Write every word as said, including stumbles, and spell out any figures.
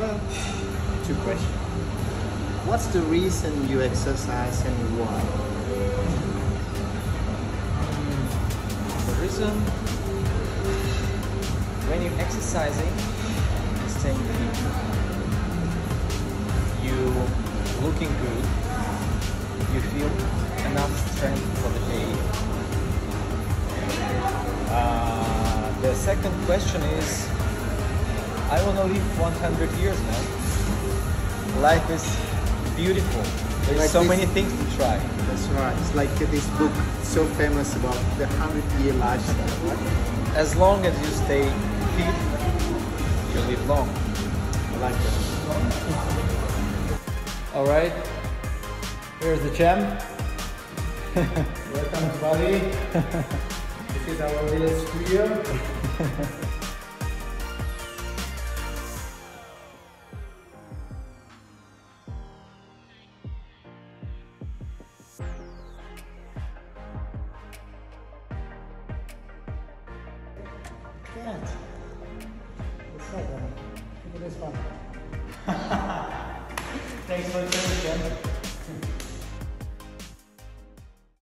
have a two questions. What's the reason you exercise and why? The reason when you're exercising is staying fit. You looking good. You feel enough strength for the day. Uh, the second question is, I want to live one hundred years now. Life is beautiful. There's like so this, many things to try. That's right. It's like this book so famous about the hundred year lifestyle. As long as you stay fit, you live long. I like that. Alright, here's the gym. Welcome everybody. This is our little studio. Right. What's that one? Look at this one. Thanks for the attention.